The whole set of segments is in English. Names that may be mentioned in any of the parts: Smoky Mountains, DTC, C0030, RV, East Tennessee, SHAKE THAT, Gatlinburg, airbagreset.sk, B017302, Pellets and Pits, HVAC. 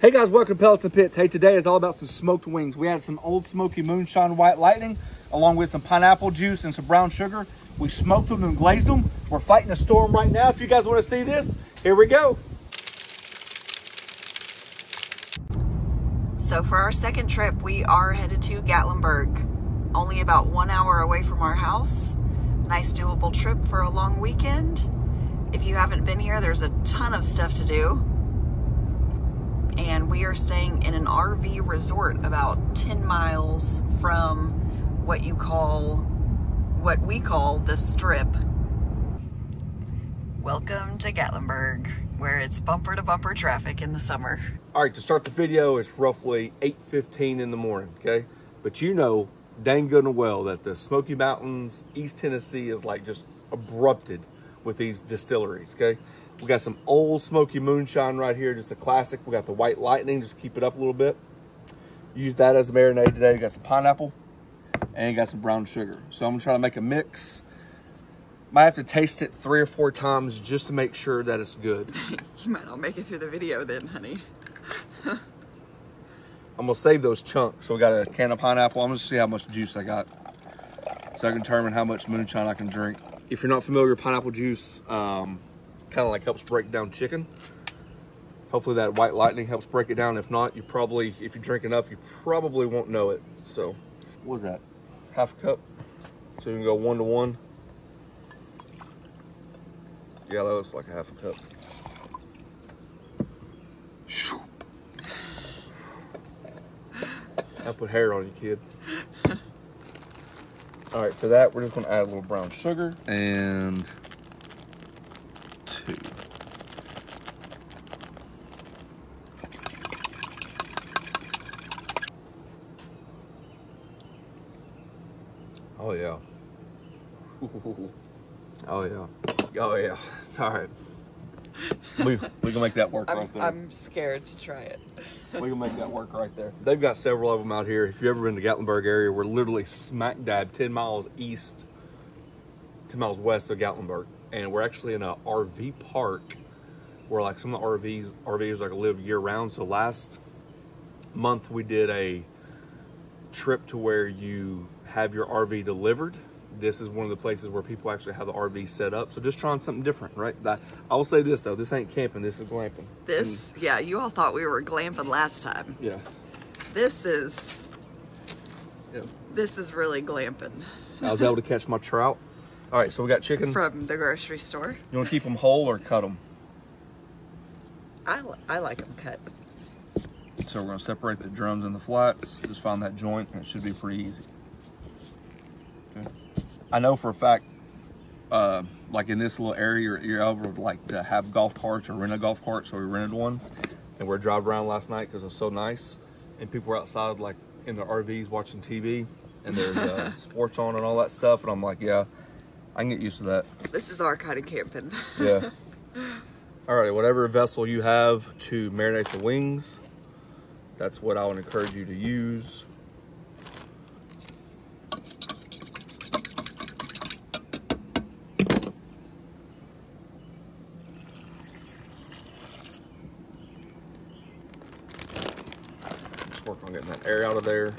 Hey guys, welcome to Pellets and Pits. Hey, today is all about some smoked wings. We had some Old Smoky Moonshine White Lightning along with some pineapple juice and some brown sugar. We smoked them and glazed them. We're fighting a storm right now. If you guys want to see this, here we go. So for our second trip, we are headed to Gatlinburg, only about 1 hour away from our house. Nice doable trip for a long weekend. If you haven't been here, there's a ton of stuff to do. And we are staying in an RV resort about 10 miles from what we call the Strip. Welcome to Gatlinburg, where it's bumper to bumper traffic in the summer. All right, to start the video, it's roughly 8:15 in the morning, okay? But you know dang good and well that the Smoky Mountains, East Tennessee is like just abrupted with these distilleries, okay? We got some Old Smoky Moonshine right here, just a classic. We got the White Lightning, just keep it up a little bit. Use that as a marinade today. We got some pineapple and you got some brown sugar. So I'm gonna try to make a mix. Might have to taste it 3 or 4 times just to make sure that it's good. You might not make it through the video then, honey. I'm gonna save those chunks. So we got a can of pineapple. I'm gonna see how much juice I got so I can determine how much moonshine I can drink. If you're not familiar with pineapple juice, kind of like helps break down chicken. Hopefully that White Lightning helps break it down. If not, you probably, if you drink enough, you probably won't know it. So what was that? Half a cup. So you can go 1 to 1. Yeah, that looks like a half a cup. I put hair on you, kid. All right, to that, we're just gonna add a little brown sugar and oh yeah. Ooh. Oh yeah. Oh yeah. All right. We can make that work right there. I'm scared to try it. We can make that work right there. They've got several of them out here. If you've ever been to Gatlinburg area, we're literally smack dab 10 miles east, 10 miles west of Gatlinburg. And we're actually in a RV park where like some of the RVs like live year round. So last month we did a trip to where you have your RV delivered. This is one of the places where people actually have the RV set up. So just trying something different, right? I will say this though, this ain't camping, this is glamping. This, yeah, you all thought we were glamping last time. Yeah. This is really glamping. I was able to catch my trout. All right, so we got chicken. From the grocery store. You wanna keep them whole or cut them? I like them cut. So we're gonna separate the drums and the flats. Just find that joint and it should be pretty easy. Okay. I know for a fact, like in this little area, you're able to like to have golf carts or rent a golf cart. So we rented one and we're driving around last night because it was so nice. And people were outside like in their RVs watching TV and there's sports on and all that stuff. And I'm like, yeah, I can get used to that. This is our kind of camping. Yeah. All right, whatever vessel you have to marinate the wings, that's what I would encourage you to use. Work on getting that air out of there.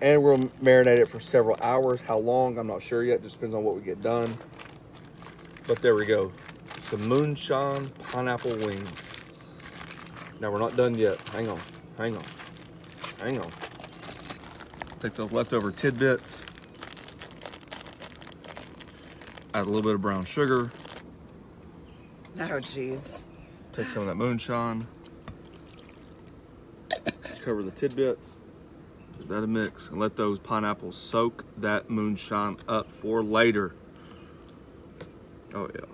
And we'll marinate it for several hours. How long, I'm not sure yet. Just depends on what we get done. But there we go. Some moonshine pineapple wings. Now we're not done yet. Hang on, hang on, hang on. Take those leftover tidbits. Add a little bit of brown sugar. Oh geez. Take some of that moonshine. Cover the tidbits, give that a mix, and let those pineapples soak that moonshine up for later. Oh yeah.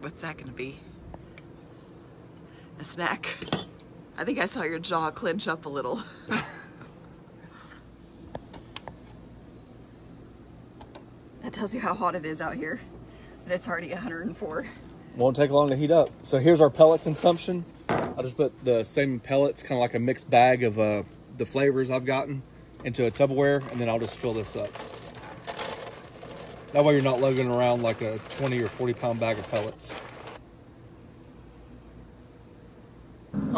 What's that gonna be? A snack? I think I saw your jaw clench up a little. That tells you how hot it is out here. And it's already 104. Won't take long to heat up. So here's our pellet consumption. I just put the same pellets, kind of like a mixed bag of the flavors I've gotten, into a Tupperware, and then I'll just fill this up. That way you're not lugging around like a 20 or 40 pound bag of pellets.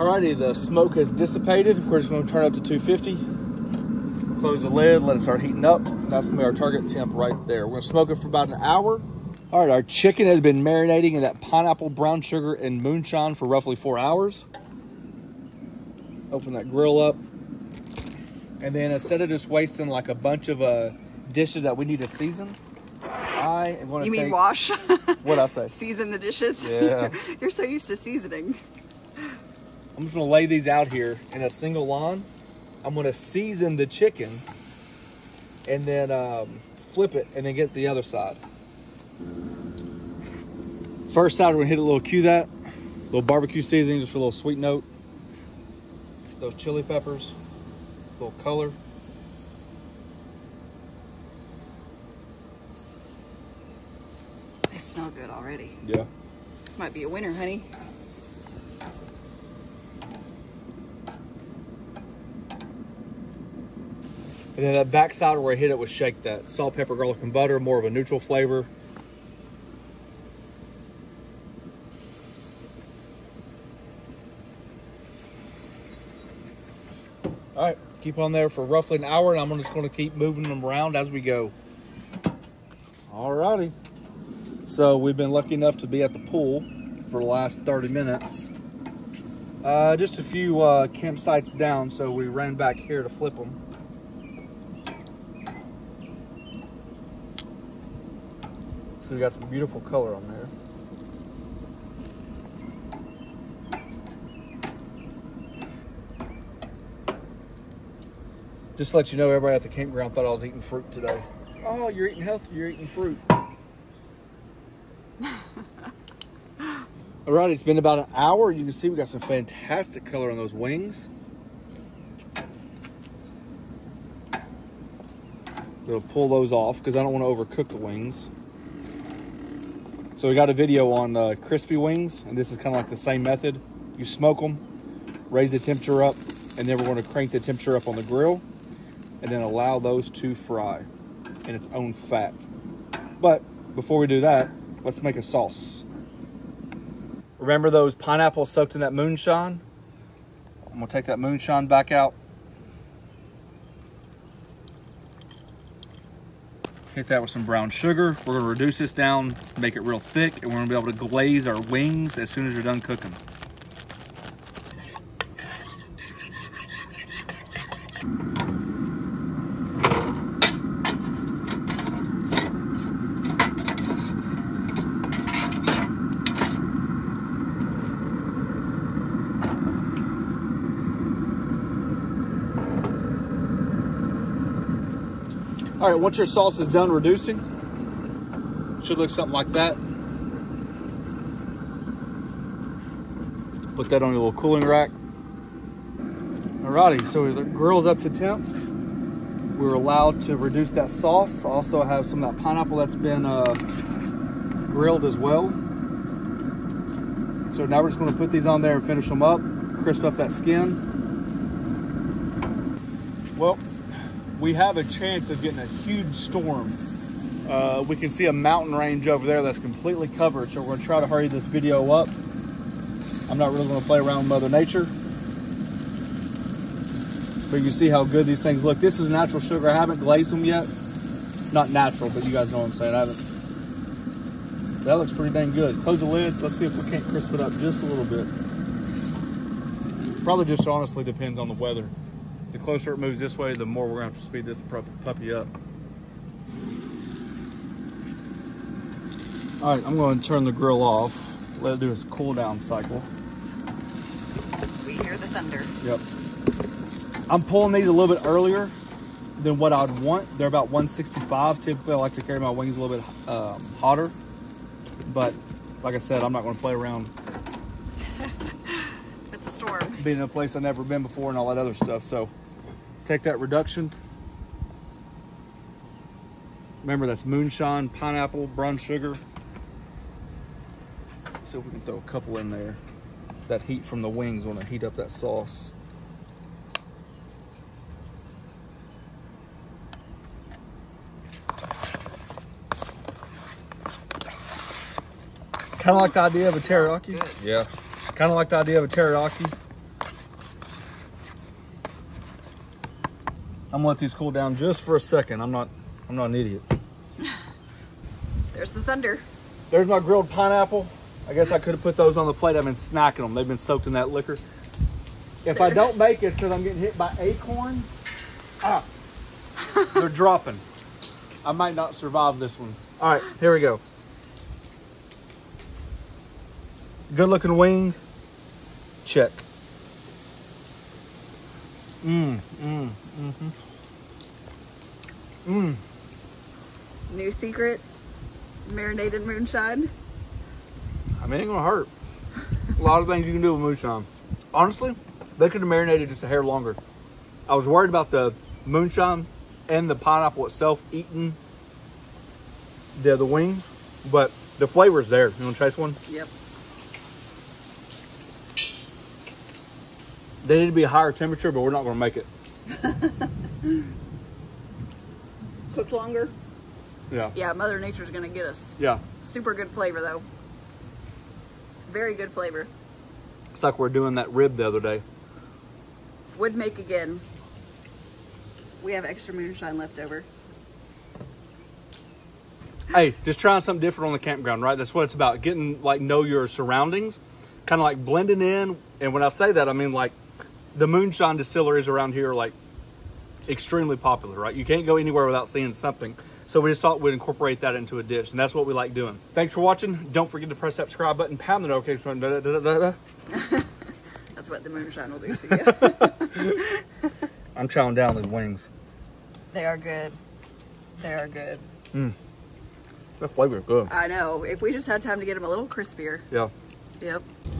Alrighty, the smoke has dissipated. We're just going to turn up to 250, close the lid, let it start heating up. That's going to be our target temp right there. We're going to smoke it for about an hour. All right, our chicken has been marinating in that pineapple, brown sugar, and moonshine for roughly 4 hours. Open that grill up. And then instead of just wasting like a bunch of dishes that we need to season, I am going to take... You mean wash? What'd I say? Season the dishes? Yeah. You're so used to seasoning. I'm just going to lay these out here in a single line. I'm going to season the chicken and then flip it and then get the other side. First side, we're gonna hit a little little barbecue seasoning, just for a little sweet note. Those chili peppers, a little color. They smell good already. Yeah. This might be a winner, honey. And then that back side where I hit it was shake that. Salt, pepper, garlic, and butter, more of a neutral flavor. All right, keep on there for roughly an hour, and I'm just going to keep moving them around as we go. All righty. So we've been lucky enough to be at the pool for the last 30 minutes. Just a few campsites down, so we ran back here to flip them. So we got some beautiful color on there. Just to let you know, everybody at the campground thought I was eating fruit today. Oh, you're eating healthy, you're eating fruit. All right, it's been about an hour. You can see we got some fantastic color on those wings. We'll pull those off because I don't want to overcook the wings. So we got a video on crispy wings, and this is kind of like the same method. You smoke them, raise the temperature up, and then we're going to crank the temperature up on the grill, and then allow those to fry in its own fat. But before we do that, let's make a sauce. Remember those pineapples soaked in that moonshine? I'm going to take that moonshine back out. Hit that with some brown sugar. We're going to reduce this down, make it real thick, and we're going to be able to glaze our wings as soon as we're done cooking. All right, once your sauce is done reducing, it should look something like that. Put that on your little cooling rack. Alrighty, so the grill's up to temp. We're allowed to reduce that sauce. Also have some of that pineapple that's been grilled as well. So now we're just gonna put these on there and finish them up, crisp up that skin. Well, we have a chance of getting a huge storm. We can see a mountain range over there that's completely covered, so we're gonna try to hurry this video up. I'm not really gonna play around with Mother Nature, but you can see how good these things look. This is natural sugar. I haven't glazed them yet. Not natural, but you guys know what I'm saying. I haven't. That looks pretty dang good. Close the lid. Let's see if we can't crisp it up just a little bit. Probably just honestly depends on the weather. The closer it moves this way, the more we're going to have to speed this puppy up. All right, I'm going to turn the grill off. Let it do its cool down cycle. We hear the thunder. Yep. I'm pulling these a little bit earlier than what I'd want. They're about 165. Typically, I like to carry my wings a little bit hotter. But like I said, I'm not going to play around. With the storm. Being in a place I've never been before and all that other stuff. So take that reduction. Remember, that's moonshine, pineapple, brown sugar. Let's see if we can throw a couple in there. That heat from the wings want to heat up that sauce. Kind of like the idea of a teriyaki. Yeah. Kind of like the idea of a teriyaki. I'm gonna let these cool down just for a second. I'm not an idiot. There's the thunder. There's my grilled pineapple. I guess I could have put those on the plate. I've been snacking them. They've been soaked in that liquor. If I don't make it, it's because I'm getting hit by acorns. Ah, they're dropping. I might not survive this one. All right, here we go. Good looking wing. Check. New secret, marinated moonshine. I mean, it ain't gonna hurt. A lot of things you can do with moonshine. Honestly, they could have marinated just a hair longer. I was worried about the moonshine and the pineapple itself eating the wings, but the flavor's there. You want to chase one? Yep. They need to be a higher temperature, but we're not going to make it. Cooked longer? Yeah. Yeah, Mother Nature's going to get us. Yeah. Super good flavor, though. Very good flavor. It's like we're doing that rib the other day. Would make again. We have extra moonshine left over. Hey, just trying something different on the campground, right? That's what it's about. Getting, like, know your surroundings. Kind of like blending in. And when I say that, I mean, like, the moonshine distilleries around here are, like, extremely popular, right? You can't go anywhere without seeing something. So we just thought we'd incorporate that into a dish, and that's what we like doing. Thanks for watching. Don't forget to press that subscribe button, pound the notification button. That's what the moonshine will do to you. I'm chowing down the wings. They are good. They are good. That flavor is good. I know. If we just had time to get them a little crispier. Yeah. Yep.